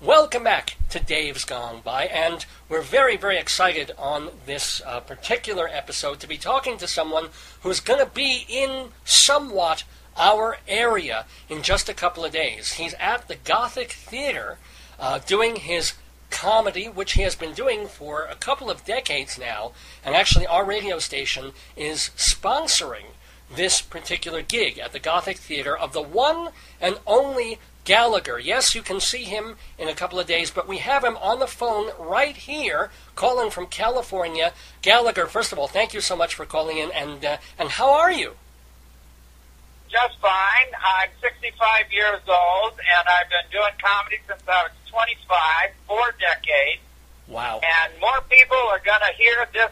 Welcome back to Dave's Gone By, and we're very, very excited on this particular episode to be talking to someone who's going to be in somewhat our area in just a couple of days. He's at the Gothic Theater doing his comedy, which he has been doing for a couple of decades now, and actually our radio station is sponsoring this particular gig at the Gothic Theater of the one and only Gallagher. Yes, you can see him in a couple of days, but we have him on the phone right here, calling from California. Gallagher, first of all, thank you so much for calling in, and how are you? Just fine. I'm 65 years old, and I've been doing comedy since I was 25, 4 decades. Wow. And more people are going to hear this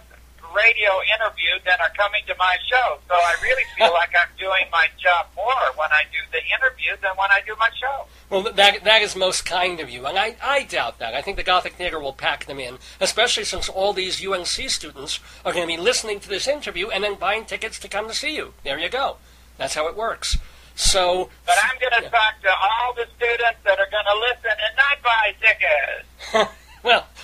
radio interview than are coming to my show, so I really feel like I'm doing my job more when I do the interview than when I do my show. Well, that is most kind of you, and I doubt that. I think the Gothic Theater will pack them in, especially since all these UNC students are going to be listening to this interview and then buying tickets to come to see you. There you go. That's how it works. So, but I'm going to talk to all the students that are going to listen and not buy tickets.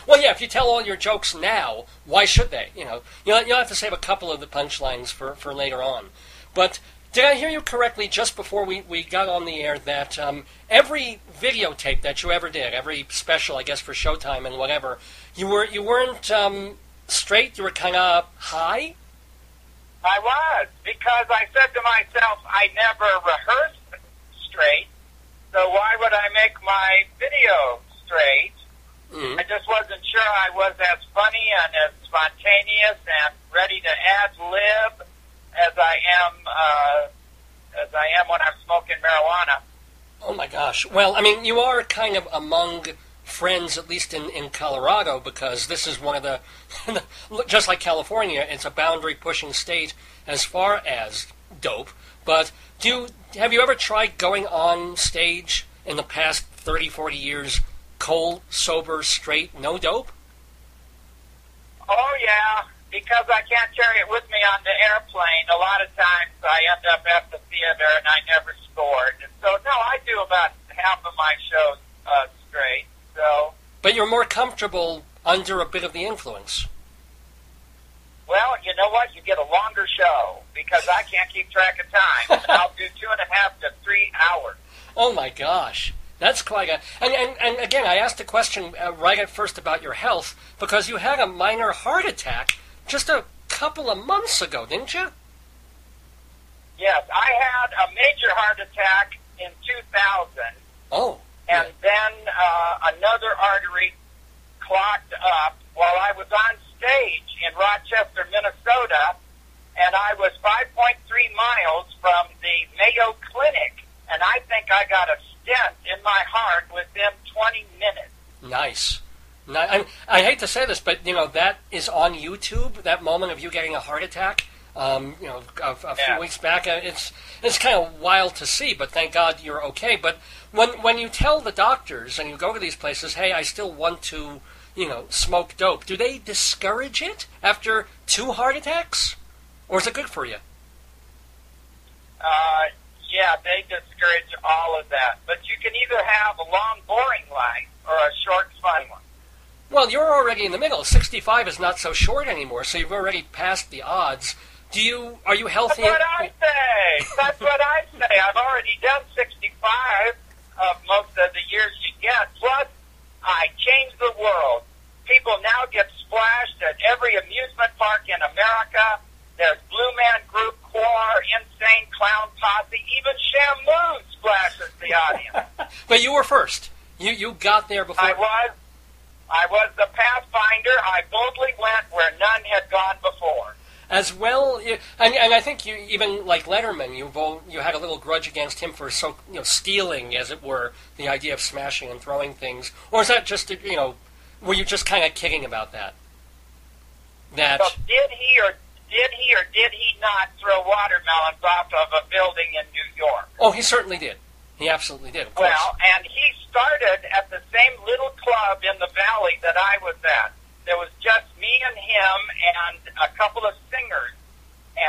Well, yeah, if you tell all your jokes now, why should they? You know, you'll have to save a couple of the punchlines for later on. But did I hear you correctly just before we got on the air that every videotape that you ever did, every special, I guess, for Showtime and whatever, you weren't straight, you were kind of high? I was, because I said to myself, I never rehearsed straight, so why would I make my video straight? Mm-hmm. I just wasn't sure I was as funny and as spontaneous and ready to ad-lib as I am when I'm smoking marijuana. Oh my gosh! Well, I mean, you are kind of among friends, at least in Colorado, because this is one of the just like California, it's a boundary-pushing state as far as dope. But have you ever tried going on stage in the past 30, 40 years? Cold, sober, straight, no dope? Oh, yeah, because I can't carry it with me on the airplane. A lot of times I end up at the theater and I never scored. And so, no, I do about half of my shows straight. So, but you're more comfortable under a bit of the influence. Well, you know what? You get a longer show because I can't keep track of time. I'll do 2.5 to 3 hours. Oh, my gosh. That's quite a... And again, I asked the question right at first about your health, because you had a minor heart attack just a couple of months ago, didn't you? Yes, I had a major heart attack in 2000. Oh. And then another artery clogged up while I was on stage in Rochester, Minnesota, and I was 5.3 miles from the Mayo Clinic, and I think I got a dent in my heart within 20 minutes. Nice. I hate to say this, but, you know, that is on YouTube, that moment of you getting a heart attack, you know, a few weeks back. It's kind of wild to see, but thank God you're okay. But when you tell the doctors and you go to these places, hey, I still want to, you know, smoke dope, do they discourage it after 2 heart attacks? Or is it good for you? Yeah, they discourage all of that. But you can either have a long, boring life or a short, fun one. Well, you're already in the middle. 65 is not so short anymore, so you've already passed the odds. Are you healthy? That's what I say. That's what I say. I've already done 65 of most of the years you get. Plus, I changed the world. People now get splashed at every amusement park in America. There's Blue Man Group, Insane Clown Posse, even Shamu splashes the audience. But you were first. You got there before. I was the pathfinder. I boldly went where none had gone before. As well, and I think you even like Letterman. You had a little grudge against him for stealing, as it were, the idea of smashing and throwing things. Or is that just were you just kind of kidding about that? That so did he or did he not throw watermelons off of a building in New York? Oh, he certainly did. He absolutely did, of course. Well, and he started at the same little club in the valley that I was at. There was just me and him and a couple of singers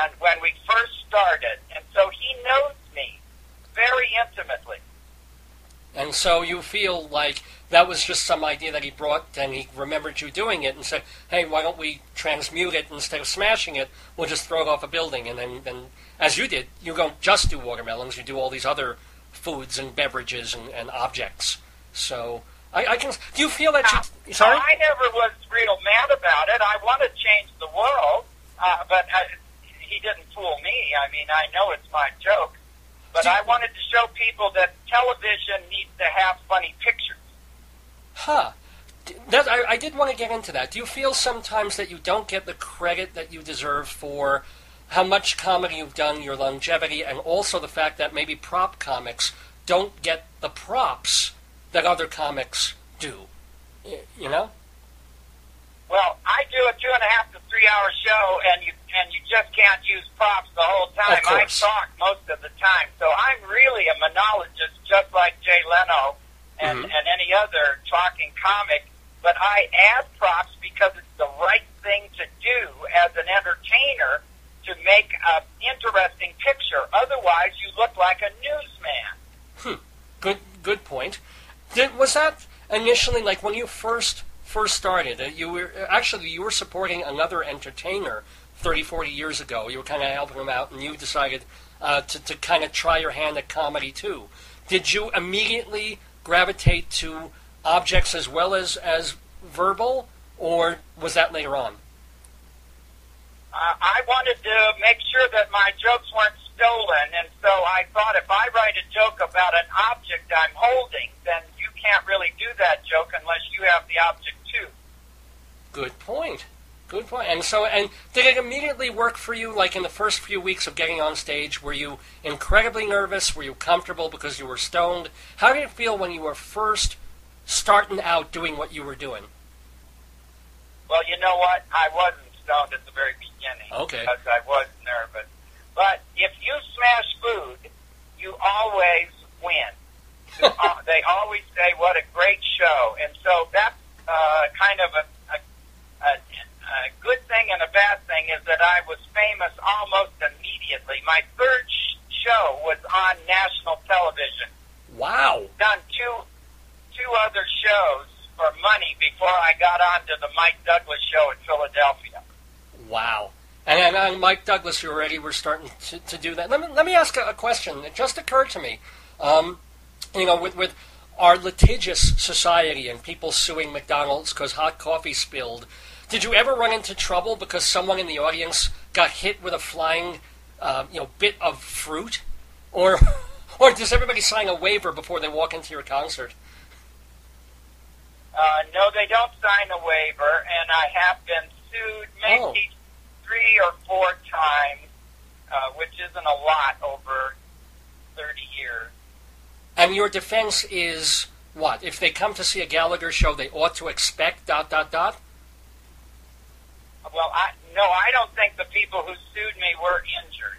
and when we first started. And so he knows me very intimately. And So you feel like that was just some idea that he brought, and he remembered you doing it and said, hey, why don't we transmute it instead of smashing it? We'll just throw it off a building. And then as you did, you don't just do watermelons. You do all these other foods and beverages and objects. So I can – do you feel that you – sorry? I never was real mad about it. I want to change the world, but he didn't fool me. I mean, I know it's my joke. But I wanted to show people that television needs to have funny pictures. Huh. That, I did want to get into that. Do you feel sometimes that you don't get the credit that you deserve for how much comedy you've done, your longevity, and also the fact that maybe prop comics don't get the props that other comics do? You know? Well, I do a 2.5 to 3 hour show, and you just can't use props the whole time. I talk most of the time, so I'm really a monologist, just like Jay Leno and, and any other talking comic. But I add props because it's the right thing to do as an entertainer to make an interesting picture. Otherwise, you look like a newsman. Hmm. Good point. Was that initially, like, when you first started, you were supporting another entertainer 30-40 years ago? You were kind of helping him out, and you decided to kind of try your hand at comedy too. Did you immediately gravitate to objects as well as verbal, or was that later on? I wanted to make sure that my jokes weren't stolen, and so I thought if I write a joke about an object I'm holding, then you can't really do that joke unless you have the object too. Good point. Good point. And so, and did it immediately work for you? Like, in the first few weeks of getting on stage, were you incredibly nervous? Were you comfortable because you were stoned? How did it feel when you were first starting out doing what you were doing? Well, you know what? I wasn't stoned at the very beginning. Okay. Because I was nervous. But if you smash food, you always win. They always say, what a great show. And so that's kind of a good thing and a bad thing is that I was famous almost immediately. My third show was on national television. Wow. I'd done two other shows for money before I got on to the Mike Douglas show in Philadelphia. Wow. And on Mike Douglas, you already were starting to do that. Let me ask a question that just occurred to me. You know, with our litigious society and people suing McDonald's because hot coffee spilled, did you ever run into trouble because someone in the audience got hit with a flying, bit of fruit, or does everybody sign a waiver before they walk into your concert? No, they don't sign a waiver, and I have been sued maybe 3 or 4 times, which isn't a lot over 30 years. And your defense is what? If they come to see a Gallagher show, they ought to expect ... Well, I don't think the people who sued me were injured.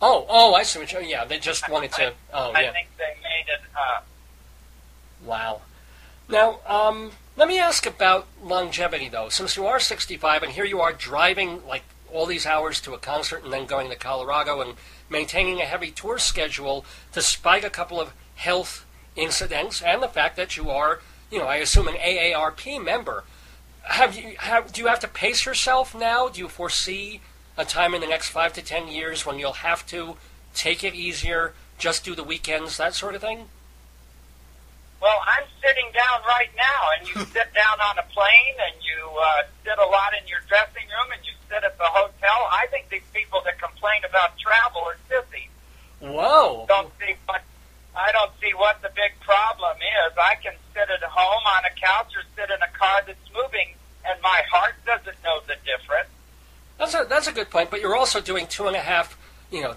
Oh, I see what you're... Yeah, they just wanted to... I think they made it up. Wow. Now, let me ask about longevity, though. Since you are 65, and here you are driving, like, all these hours to a concert and then going to Colorado and maintaining a heavy tour schedule despite a couple of health incidents and the fact that you are, I assume, an AARP member. Do you have to pace yourself now? Do you foresee a time in the next 5 to 10 years when you'll have to take it easier, just do the weekends, that sort of thing? Well, I'm sitting down right now, and you sit down on a plane, and you sit a lot in your dressing room, and you sit at the hotel. I think these people that complain about travel are sissies. Whoa. I don't see what the big problem is. I can sit at home on a couch or sit in a car that's moving, and my heart doesn't know the difference. That's a good point, but you're also doing 2.5,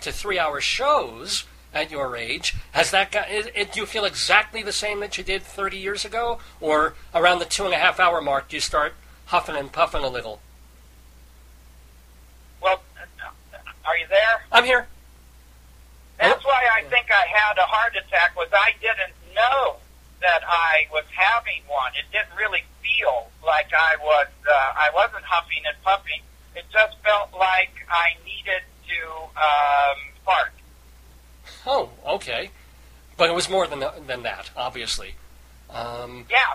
to 3 hour shows at your age. Has that got, do you feel exactly the same that you did 30 years ago, or around the 2.5 hour mark, do you start huffing and puffing a little? Well, are you there? I'm here. That's why I think I had a heart attack, was I didn't know that I was having one. It didn't really feel like I wasn't huffing and puffing. It just felt like I needed to fart. Oh, okay. But it was more than that, obviously. Yeah,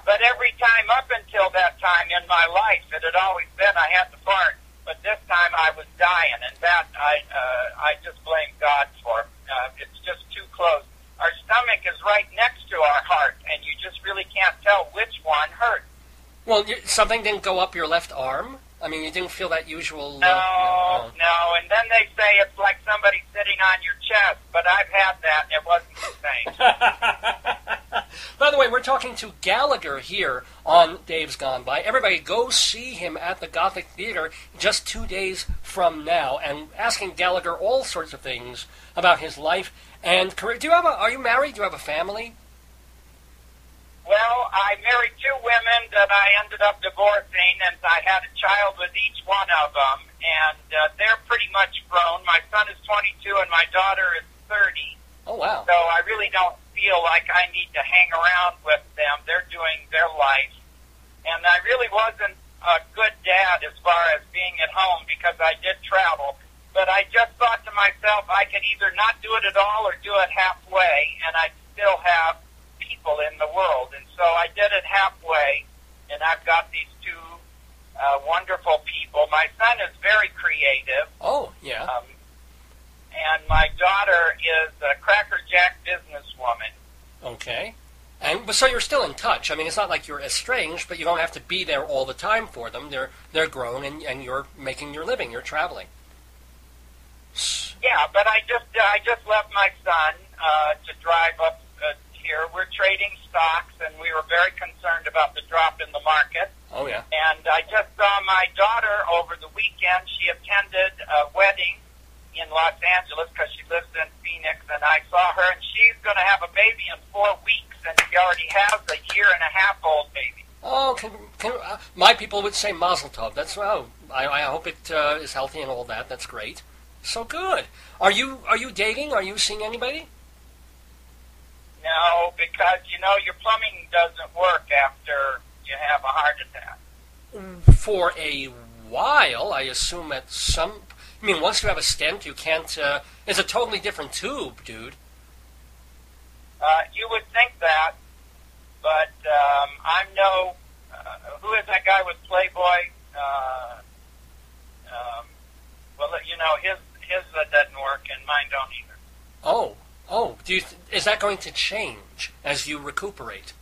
but every time up until that time in my life, it had always been I had to fart. But this time I was dying, and that I just blame God for. It's just too close. Our stomach is right next to our heart, and you just really can't tell which one hurt. Well, something didn't go up your left arm? I mean, you didn't feel that usual... No, and then they say it's like somebody sitting on your chest, but I've had that, and it wasn't the same. By the way, we're talking to Gallagher here on Dave's Gone By. Everybody, go see him at the Gothic Theater just 2 days from now, and asking Gallagher all sorts of things about his life and career. Are you married? Do you have a family? Well, I married 2 women that I ended up divorcing, and I had a child with each one of them, and they're pretty much grown. My son is 22, and my daughter is 30. Oh, wow. So I really don't feel like I need to hang around with them. They're doing their life, and I really wasn't a good dad as far as being at home because I did travel, but I just thought to myself I could either not do it at all or do it halfway, and I'd still have people in the world, and so I did it halfway, and I've got these 2 wonderful people. My son is very creative. Oh, yeah. And my daughter is a crackerjack businesswoman. Okay. And so you're still in touch. I mean, it's not like you're estranged, but you don't have to be there all the time for them. They're grown, and you're making your living. You're traveling. Yeah, but I just left my son to drive up. We're trading stocks, and we were very concerned about the drop in the market. Oh, yeah. And I just saw my daughter over the weekend. She attended a wedding in Los Angeles because she lives in Phoenix, and I saw her, and she's going to have a baby in 4 weeks, and she already has a 1.5-year-old baby. Oh, my people would say mazel tov. That's, oh, I hope it is healthy and all that. That's great. So good. Are you dating? Are you seeing anybody? No, because, you know, your plumbing doesn't work after you have a heart attack. For a while, I assume at some... I mean, once you have a stent, you can't... it's a totally different tube, dude. You would think that, but I'm no... who is that guy with Playboy? Well, you know, his doesn't work, and mine don't either. Oh. Oh, is that going to change as you recuperate?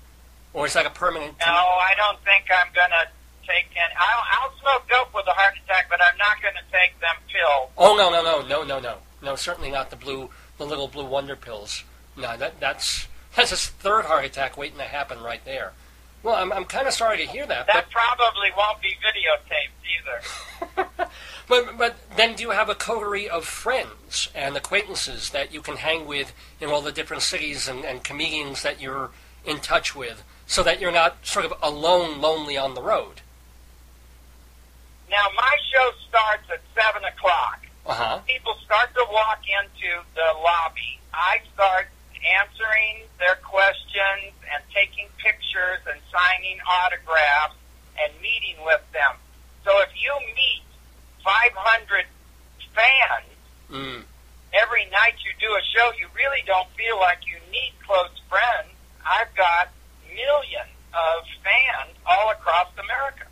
Or is that a permanent... No, I don't think I'm going to take any... I'll smoke dope with a heart attack, but I'm not going to take them pills. Oh, no. No, certainly not the little blue wonder pills. No, that's a third heart attack waiting to happen right there. Well, I'm kind of sorry to hear that. That probably won't be videotaped either. But then do you have a coterie of friends and acquaintances that you can hang with in all the different cities and comedians that you're in touch with, so that you're not sort of alone, lonely on the road? Now, my show starts at 7 o'clock. Uh-huh. People start to walk into the lobby. I start answering their questions and taking pictures and signing autographs and meeting with them. So if you meet 500 fans every night you do a show, you really don't feel like you need close friends. I've got millions of fans all across America.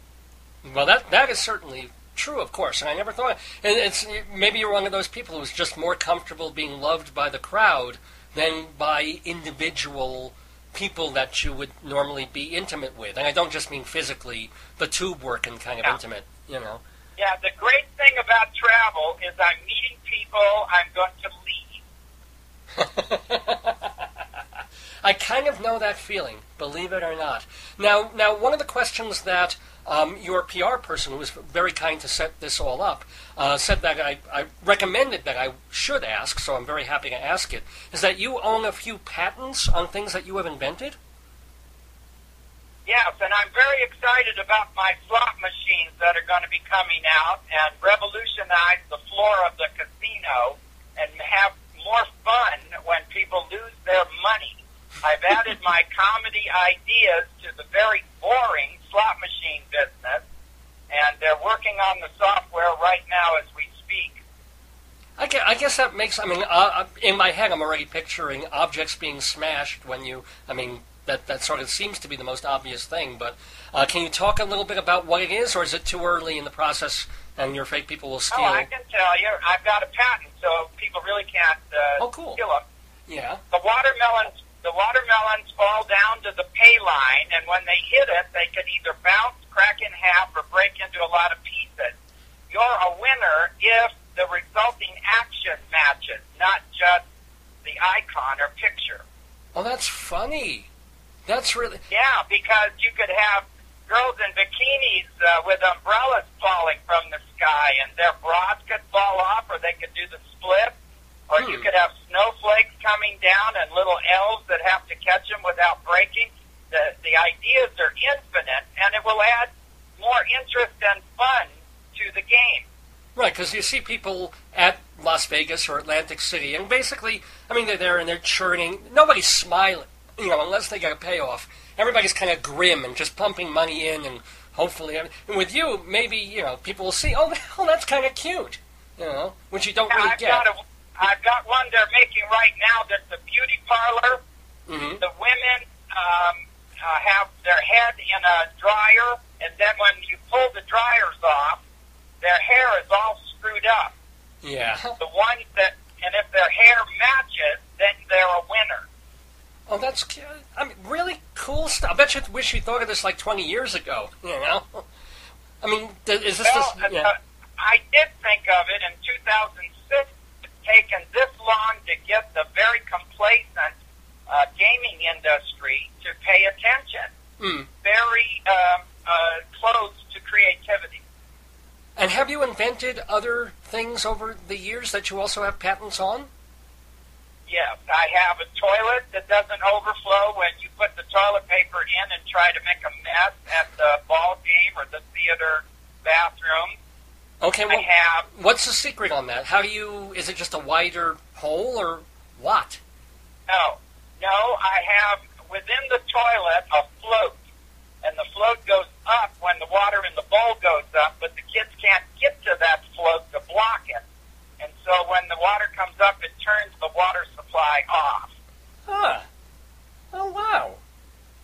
Well, that is certainly true, of course, and I never thought... And maybe you're one of those people who's just more comfortable being loved by the crowd than by individual people that you would normally be intimate with. And I don't just mean physically, the tube working kind of intimate, you know. Yeah, the great thing about travel is I'm meeting people I'm going to leave. I kind of know that feeling, believe it or not. Now one of the questions that your PR person, who was very kind to set this all up, said that I recommended that I should ask, so I'm very happy to ask it, is that you own a few patents on things that you have invented? Yes, and I'm very excited about my slot machines that are going to be coming out and revolutionize the floor of the casino and have more fun when people lose their money. I've added my comedy ideas to the very boring slot machine business, and they're working on the software right now as we speak. I guess that makes, I mean, in my head I'm already picturing objects being smashed when you, I mean, that sort of seems to be the most obvious thing, but can you talk a little bit about what it is, or is it too early in the process and your fake people will steal? Oh, I can tell you. I've got a patent, so people really can't steal them. Yeah. The watermelons fall down to the pay line, and when they hit it, they can either bounce, crack in half, or break into a lot of pieces. You're a winner if the resulting action matches, not just the icon or picture. Oh, that's funny. That's really... Yeah, because you could have girls in bikinis with umbrellas falling from the sky, and their bras could fall off, or they could do the split, or you could have snowflakes coming down and little elves that have to catch them without breaking. The ideas are infinite, and it will add more interest and fun to the game. Right, because you see people at Las Vegas or Atlantic City, and basically, I mean, they're there and they're churning. Nobody's smiling, you know, unless they got a payoff. Everybody's kind of grim and just pumping money in, and hopefully, and with you, maybe, you know, people will see, oh that's kind of cute, you know, which you don't really get. I've got one they're making right now that's a beauty parlor. Mm-hmm. The women have their head in a dryer, and then when you pull the dryers off, their hair is all screwed up. Yeah. The ones that, and if their hair matches, then they're a winner. Oh, that's cute. I mean, really cool stuff. I bet you wish you thought of this like 20 years ago, you know? I mean, is this... Well, this, yeah. I did think of it in 2006. It's taken this long to get the very complacent gaming industry to pay attention. Mm. Very close to creativity. And have you invented other things over the years that you also have patents on? Yes, I have a toilet that doesn't overflow when you put the toilet paper in and try to make a mess at the ball game or the theater bathroom. Okay, well, I have, what's the secret on that? How do you, is it just a wider hole or what? No, I have within the toilet a float, and the float goes up when the water in the bowl goes up, but the kids can't get to that float to block it. And so when the water comes up, it turns the water supply off. Huh. Oh, wow.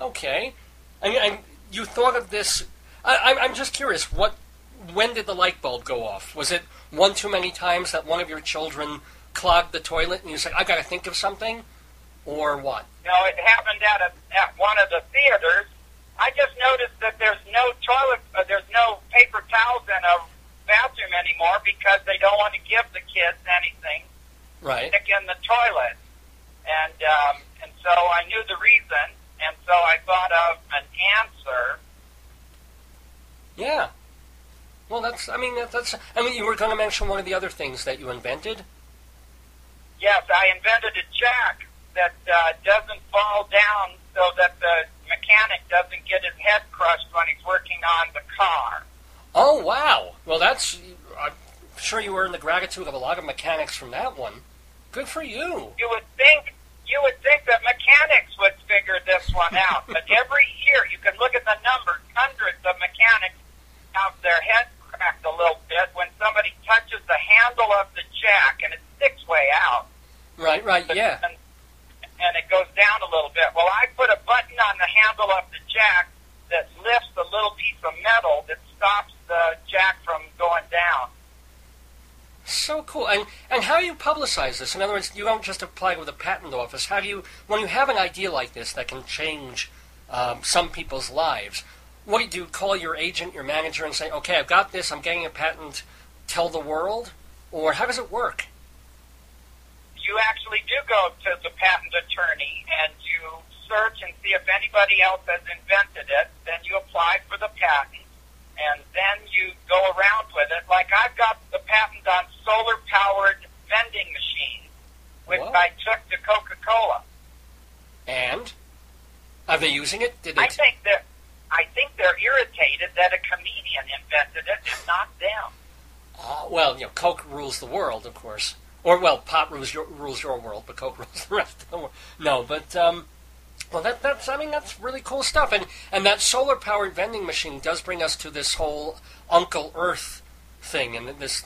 Okay. And you thought of this... I'm just curious, when did the light bulb go off? Was it one too many times that one of your children clogged the toilet and you said, I've got to think of something? Or what? No, it happened at one of the theaters. I just noticed that there's no paper towels in a bathroom anymore because they don't want to give the kids anything right to stick in the toilet. And so I knew the reason, and so I thought of an answer. Yeah. Well, I mean, you were going to mention one of the other things that you invented? Yes, I invented a jack that doesn't fall down so that the mechanic doesn't get his head crushed when he's working on the car. Oh, wow. Well, that's... I'm sure you earned the gratitude of a lot of mechanics from that one. Good for you. You would think that mechanics would figure this one out, but every year, you can look at the numbers, hundreds of mechanics have their head cracked a little bit when somebody touches the handle of the jack, and it sticks way out. Right, yeah. And it goes down a little bit. Well, I put a button on the handle of the jack that lifts a little piece of metal that stops the jack from going down. So cool. And how do you publicize this? In other words, you don't just apply with a patent office. How do you, when you have an idea like this that can change some people's lives, what do you call your agent, your manager, and say, okay, I've got this, I'm getting a patent, tell the world? Or how does it work? You actually do go to the patent attorney and you search and see if anybody else has invented it. Then you apply for the patent, and then you go around with it. Like I've got the patent on solar-powered vending machines, which I took to Coca-Cola. And are they using it? Did they I think they're irritated that a comedian invented it and not them. Well, you know, Coke rules the world, of course. Or, well, pop rules your world, but Coke rules the rest of the world. No, but, well, that's really cool stuff. And that solar-powered vending machine does bring us to this whole Uncle Earth thing and this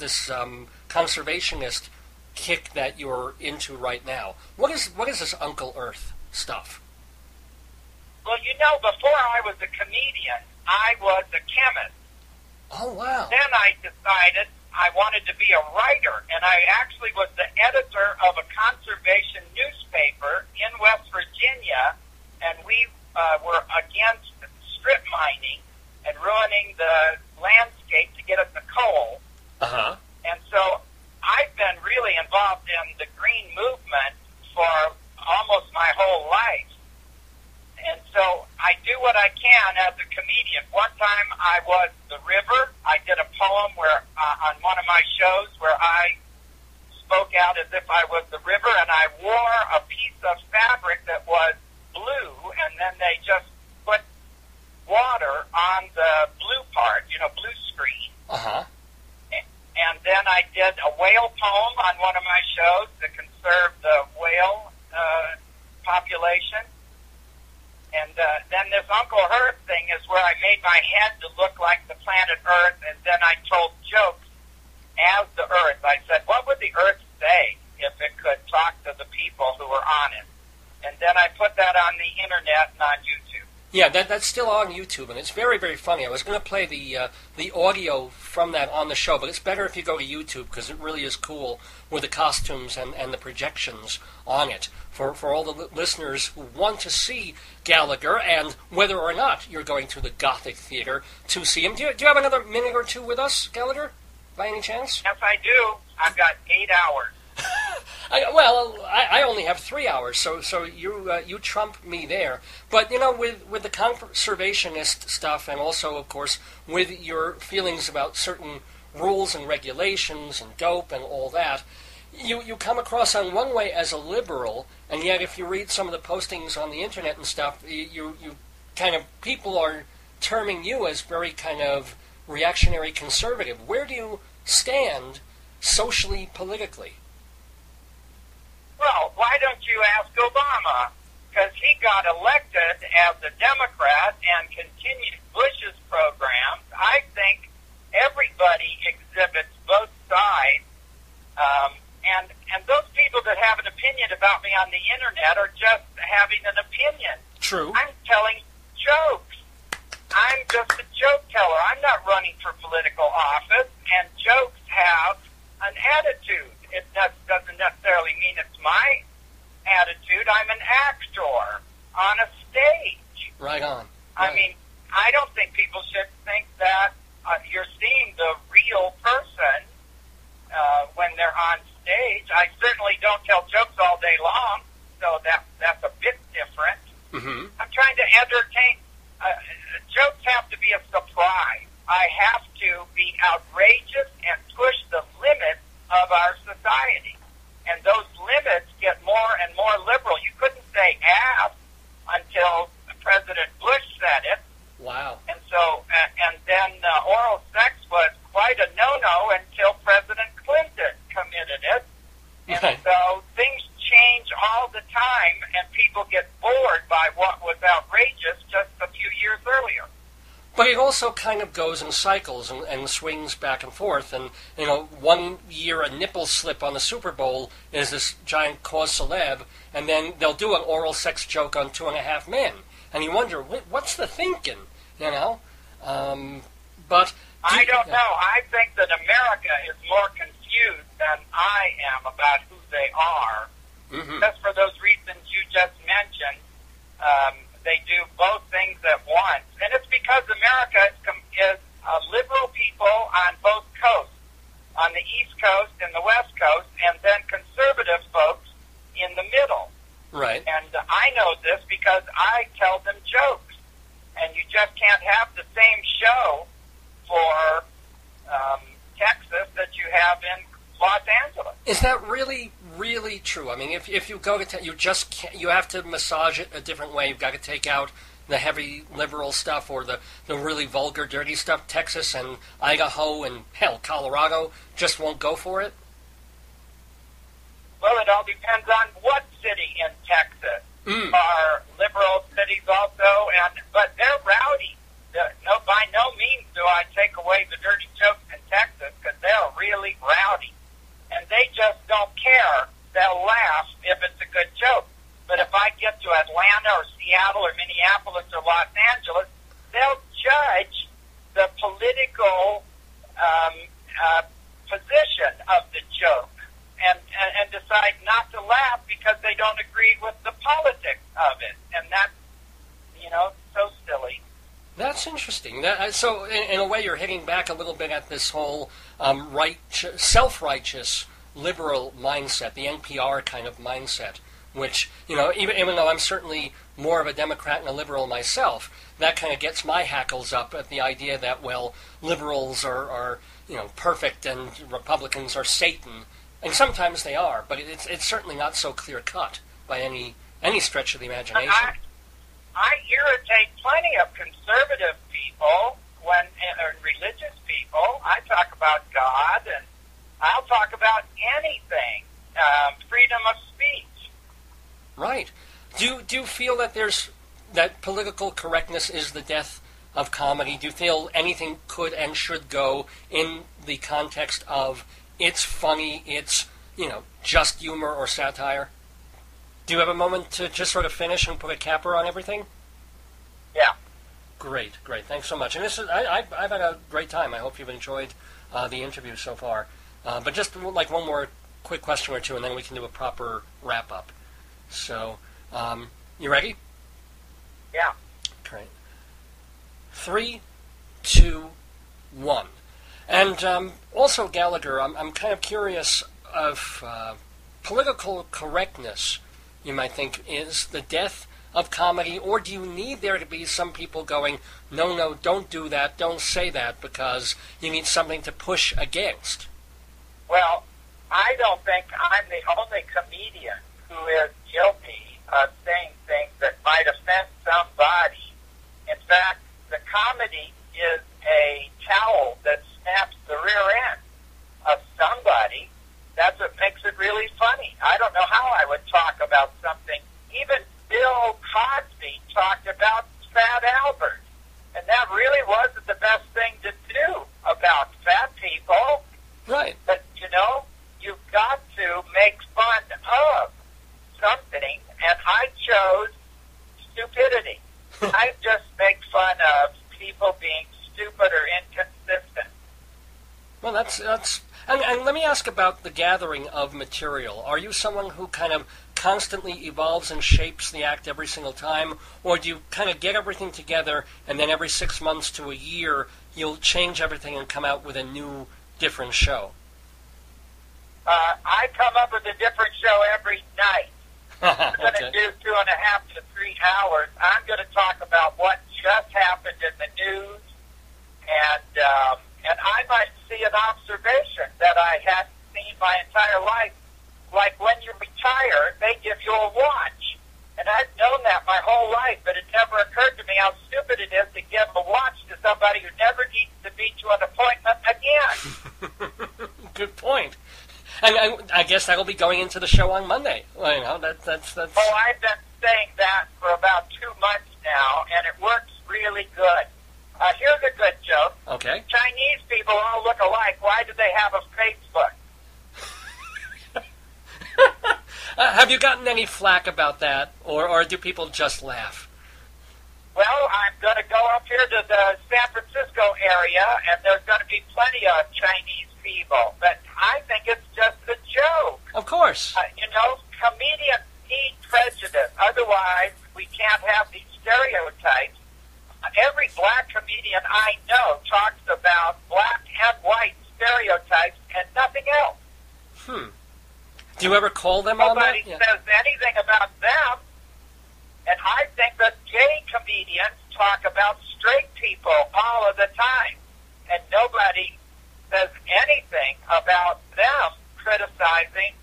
conservationist kick that you're into right now. What is this Uncle Earth stuff? Well, you know, before I was a comedian, I was a chemist. Oh, wow. Then I decided I wanted to be a writer, and I actually was the editor of a conservation newspaper in West Virginia, and we were against strip mining and ruining the landscape to get at the coal. Uh-huh. And so I've been really involved in the green movement for almost my whole life. And so I do what I can as a comedian. One time I was the river. I did a poem where on one of my shows where I spoke out as if I was the river, and I wore a piece of fabric that was blue, and then they just put water on the blue part, you know, blue screen. Uh-huh. And then I did a whale poem on one of my shows to conserve the whale population. And then this Uncle Earth thing is where I made my head to look like the planet Earth, and then I told jokes as the Earth. I said, what would the Earth say if it could talk to the people who were on it? And then I put that on the Internet and on YouTube. Yeah, that's still on YouTube, and it's very, very funny. I was going to play the audio from that on the show, but it's better if you go to YouTube because it really is cool with the costumes and the projections on it. For all the listeners who want to see Gallagher, and whether or not you're going to the Gothic Theater to see him. Do you have another minute or two with us, Gallagher, by any chance? Yes, I do. I've got 8 hours. I only have 3 hours, so you trump me there. But, you know, with the conservationist stuff, and also, of course, with your feelings about certain rules and regulations and dope and all that, you come across on one way as a liberal, and yet if you read some of the postings on the Internet and stuff, you kind of, people are terming you as very kind of reactionary conservative. Where do you stand socially, politically? Well, why don't you ask Obama? Because he got elected as a Democrat and continued Bush's programs. I think everybody exhibits both sides. And those people that have an opinion about me on the Internet are just having an opinion. True. I'm telling jokes. I'm just a joke teller. I'm not running for political office, and jokes have an attitude. It doesn't necessarily mean it's my attitude. I'm an actor on a stage. Right on. Right. I mean, I don't think people should think that you're seeing the real person when they're on stage. I certainly don't tell jokes all day long, so that's a bit different. Mm-hmm. I'm trying to entertain. Jokes have to be a surprise. I have to be outrageous and push the limits of our society. And those limits get more and more liberal. You couldn't say ass until President Bush said it. Wow. And so, and then oral sex was quite a no-no until President Clinton committed it. And so things change all the time, and people get bored by what was outrageous just a few years earlier. But it also kind of goes in cycles and swings back and forth. And, you know, one year a nipple slip on the Super Bowl is this giant cause célèbre, and then they'll do an oral sex joke on Two and a Half Men. And you wonder, what's the thinking, you know? But I don't know. I think that America is more confused than I am about who they are. Mm-hmm. Just for those reasons you just mentioned, they do both things at once. And it's because America is liberal people on both coasts, on the East Coast and the West Coast, and then conservative folks in the middle. Right. And I know this because I tell them jokes. And you just can't have the same show for Texas that you have in Los Angeles. Is that really, really true? I mean, if you go to you just can't, you have to massage it a different way. You've got to take out the heavy liberal stuff or the really vulgar, dirty stuff. Texas and Idaho and, hell, Colorado just won't go for it? Well, it all depends on what city in Texas. Are liberal cities also, but they're rowdy. No, by no means do I take away the dirty jokes in Texas, because they're really rowdy. And they just don't care. That's interesting. That, so, in a way, you're hitting back a little bit at this whole self-righteous liberal mindset, the NPR kind of mindset, which, you know, even though I'm certainly more of a Democrat and a liberal myself, that kind of gets my hackles up at the idea that, well, liberals are you know, perfect and Republicans are Satan. And sometimes they are, but it's certainly not so clear-cut by any stretch of the imagination. I irritate plenty of conservative people and religious people. I talk about God, and I'll talk about anything, freedom of speech. Right. Do you feel that that political correctness is the death of comedy? Do you feel anything could and should go in the context of it's funny, it's, you know, just humor or satire? Do you have a moment to just sort of finish and put a capper on everything? Yeah. Great. Thanks so much. And this I've had a great time. I hope you've enjoyed the interview so far. But just like one more quick question or two, and then we can do a proper wrap-up. So, you ready? Yeah. Great. 3, 2, 1. And also, Gallagher, I'm kind of curious of political correctness. You might think, is the death of comedy, or do you need there to be some people going, no, don't do that, don't say that, because you need something to push against? Well, I don't think I'm the only comedian who is guilty of saying things that might offend somebody. In fact, the comedy is a towel that snaps the rear end of somebody. That's what makes it really funny. I don't know how I would talk about something. Even Bill Cosby talked about Fat Albert, and that really wasn't the best thing to do about fat people. Right. But, you know, you've got to make fun of something, and I chose stupidity. I just make fun of people being stupid or inconsistent. Well, that's... And let me ask about the gathering of material. Are you someone who kind of constantly evolves and shapes the act every single time, or do you kind of get everything together and then every 6 months to a year you'll change everything and come out with a new, different show? I come up with a different show every night. I'm going to do 2.5 to 3 hours. I'm going to talk about what just happened in the news, and I might see an observation that I hadn't seen my entire life. Like when you retire, they give you a watch. And I've known that my whole life, but it never occurred to me how stupid it is to give a watch to somebody who never needs to be to an appointment again. Good point. And I guess that'll be going into the show on Monday. Well, you know, that's... Oh, I've been saying that for about 2 months now, and it works really good. Here's a good joke. Okay. Chinese people all look alike. Why do they have a Facebook? Have you gotten any flack about that, or do people just laugh? Well, I'm going to go up here to the San Francisco area, and there's going to be plenty of Chinese people. But I think it's just a joke. Of course. You know, comedians need prejudice. Otherwise, we can't have these stereotypes. Every black comedian I know talks about black and white stereotypes and nothing else. Do you ever call them on that? Nobody says anything about them. And I think that gay comedians talk about straight people all of the time. And nobody says anything about them criticizing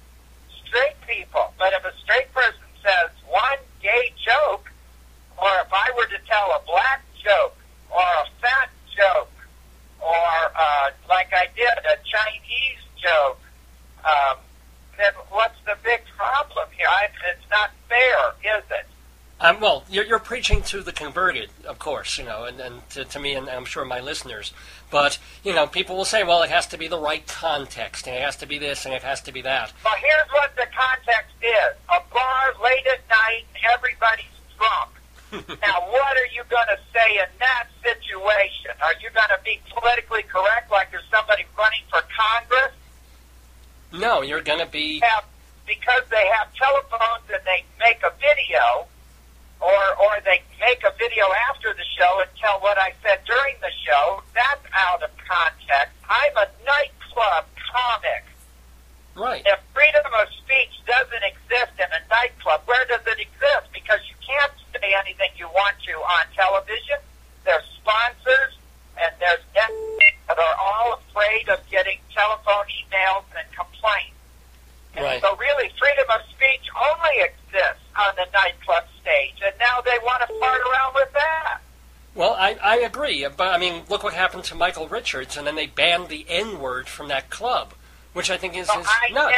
straight people. But if a straight person says one gay joke, or if I were to tell a black joke, or a fat joke, or like I did, a Chinese joke, then what's the big problem here? It's not fair, is it? Well, you're preaching to the converted, of course, you know, and to me, and I'm sure my listeners. But, you know, people will say, well, it has to be the right context, and it has to be this, and it has to be that. Well, here's what the context is. A bar late at night, everybody's drunk. Now, what are you going to say in that situation? Are you going to be politically correct like there's somebody running for Congress? No, you're going to be... Because they have telephones and they make a video, or they make a video after the show and tell what I said during the show. That's out of context. I'm a nightclub comic. Right. If freedom of speech doesn't exist in a nightclub, where does it exist? Because you can't say anything you want to on television. There's sponsors and there's networks that are all afraid of getting telephone emails and complaints. And right. So really, freedom of speech only exists on the nightclub stage, and now they want to fart around with that. Well, I agree, but I mean, look what happened to Michael Richards, and then they banned the N-word from that club, which I think is nuts. I never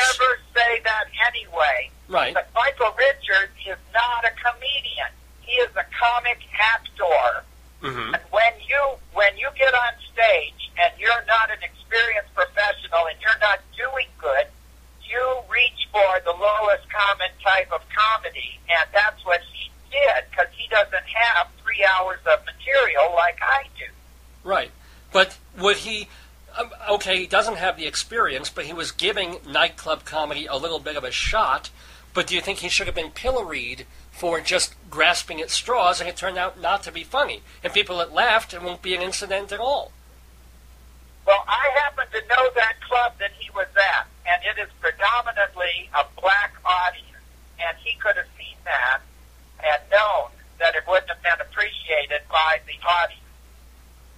say that anyway. Right. But Michael Richards is not a comedian. He is a comic actor. Mm-hmm. And when you get on stage and you're not an experienced professional and you're not doing good, you reach for the lowest common type of comedy, and that's what he did, because he doesn't have 3 hours of material like I do. Right. But would he... okay, he doesn't have the experience, but he was giving nightclub comedy a little bit of a shot, but do you think he should have been pilloried for just grasping at straws, and it turned out not to be funny? And people that laughed, it won't be an incident at all. Well, I happen to know that club that he was at, and it is predominantly a black audience, and he could have seen that and known that it wouldn't have been appreciated by the audience.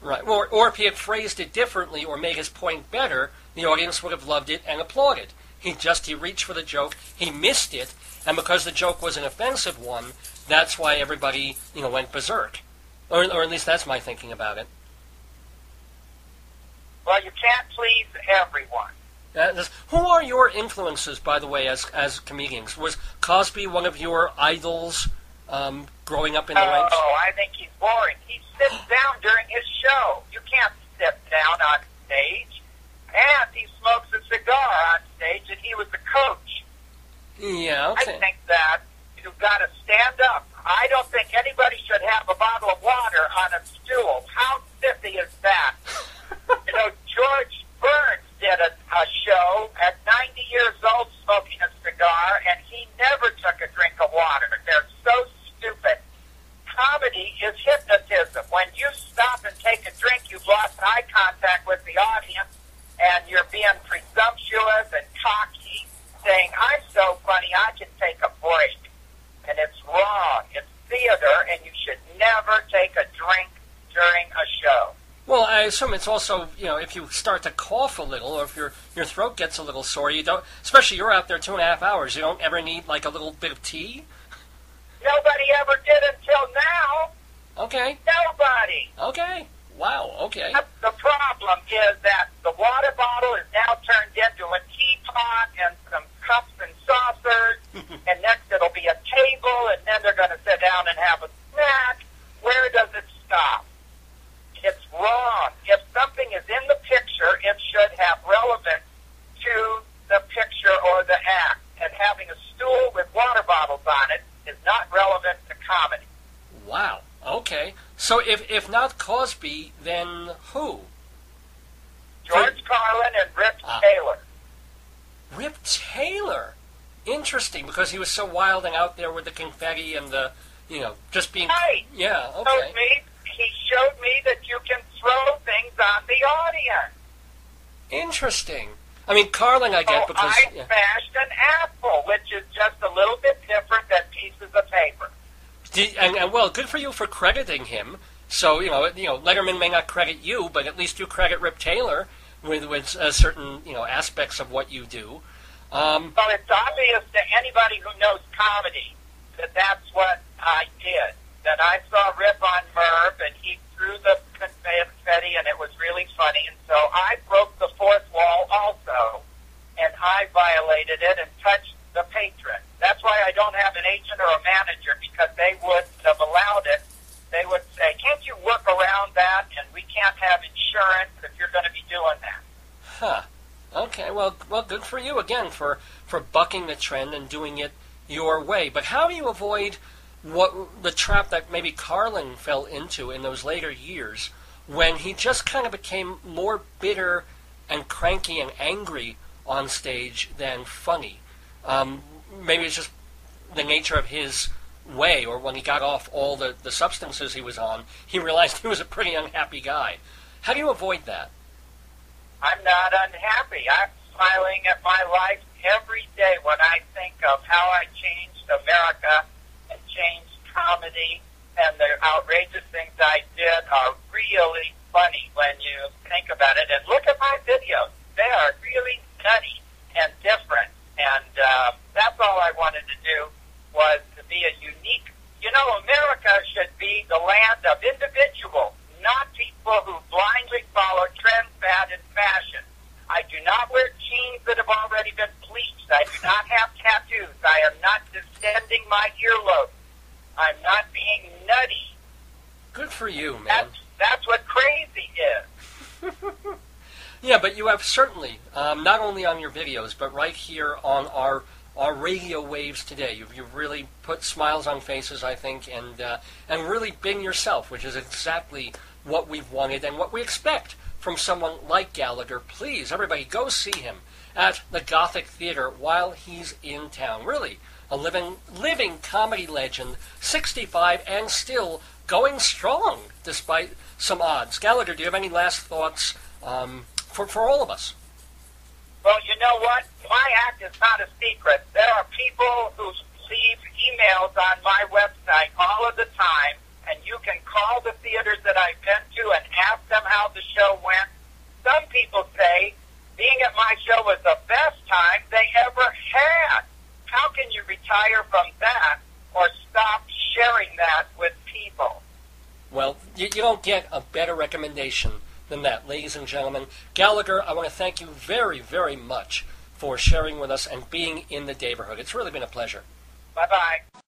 Right, or if he had phrased it differently or made his point better, the audience would have loved it and applauded. He reached for the joke, he missed it, and because the joke was an offensive one, that's why everybody, went berserk. Or at least that's my thinking about it. Well, you can't please everyone. Who are your influences, by the way, as comedians? Was Cosby one of your idols growing up in the ranks? Oh, I think he's boring. He sits down during his show. You can't sit down on stage. And he smokes a cigar on stage, and he was the coach. Yeah, okay. I think that you've got to stand up. I don't think anybody should have a bottle of water on a stool. How sissy is that? George Burns did a show at 90 years old smoking a cigar, and he never took a drink of water. They're so stupid. Comedy is hypnotism. When you stop and take a drink, you've lost eye contact with the audience, and you're being presumptuous and cocky, saying, I'm so funny, I can take a break. And it's wrong. It's theater, and you should never take a drink during a show. Well, I assume it's also, if you start to cough a little, or if your throat gets a little sore, you don't, especially you're out there 2.5 hours, you don't ever need, a little bit of tea? Nobody ever did until now. Okay. Nobody. Okay. Wow, okay. The problem is that the water bottle is now turned into a teapot and some cups and saucers, and next it'll be a table, and then they're going to sit down and have a snack. Where does it stop? It's wrong. If something is in the picture, it should have relevance to the picture or the act. And having a stool with water bottles on it is not relevant to comedy. Wow. Okay. So if not Cosby, then who? George Carlin and Rip Taylor. Rip Taylor? Interesting, because he was so wild and out there with the confetti and the, just being... Right. Yeah, okay. He showed me that you can throw things on the audience. Interesting. I mean, Carlin, I get because... I smashed an apple, which is just a little bit different than pieces of paper. Well, good for you for crediting him. So, Letterman may not credit you, but at least you credit Rip Taylor with certain, aspects of what you do. Well, it's obvious to anybody who knows comedy that that's what I did. That I saw Rip on Merv, and he threw the confetti, and it was really funny. And so I broke the fourth wall also, and I violated it and touched the patron. That's why I don't have an agent or a manager, because they wouldn't have allowed it. They would say, can't you work around that, and we can't have insurance if you're going to be doing that. Huh. Okay, well, good for you, again, for bucking the trend and doing it your way. But how do you avoid... what the trap that maybe Carlin fell into in those later years when he just kind of became more bitter and cranky and angry on stage than funny. Maybe it's just the nature of his way, or when he got off all the substances he was on, he realized he was a pretty unhappy guy. How do you avoid that? I'm not unhappy. I'm smiling at my life every day when I think of how I changed America and changed comedy, and the outrageous things I did are really funny when you think about it. And look at my videos. They are really nutty and different. And that's all I wanted to do, was to be a unique... You know, America should be the land of individuals, not people who blindly follow trend, fad, and fashion. I do not wear jeans that have already been bleached. I do not have tattoos. I am not distending my earlobe. I'm not being nutty. Good for you, man. That's what crazy is. Yeah, but you have certainly, not only on your videos, but right here on our radio waves today, you've really put smiles on faces, I think, and really been yourself, which is exactly what we've wanted and what we expect from someone like Gallagher. Please, everybody, go see him at the Gothic Theater while he's in town. Really, a living comedy legend, 65 and still going strong despite some odds. Gallagher, do you have any last thoughts for all of us? Well, you know what? My act is not a secret. There are people who leave emails on my website all of the time, and you can call the theaters that I've been to and ask them how the show went. Some people say being at my show was the best time they ever had. How can you retire from that or stop sharing that with people? Well, you don't get a better recommendation than that, ladies and gentlemen. Gallagher, I want to thank you very, very much for sharing with us and being in the neighborhood. It's really been a pleasure. Bye-bye.